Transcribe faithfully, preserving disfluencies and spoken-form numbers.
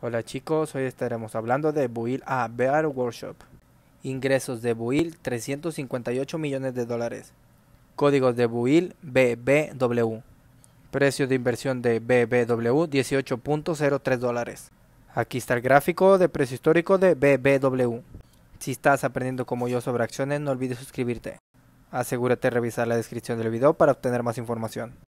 Hola chicos, hoy estaremos hablando de Build-A-Bear Workshop. Ingresos de Build trescientos cincuenta y ocho millones de dólares. Códigos de Build B B W. Precio de inversión de B B W dieciocho punto cero tres dólares. Aquí está el gráfico de precio histórico de B B W. Si estás aprendiendo como yo sobre acciones, no olvides suscribirte. Asegúrate de revisar la descripción del video para obtener más información.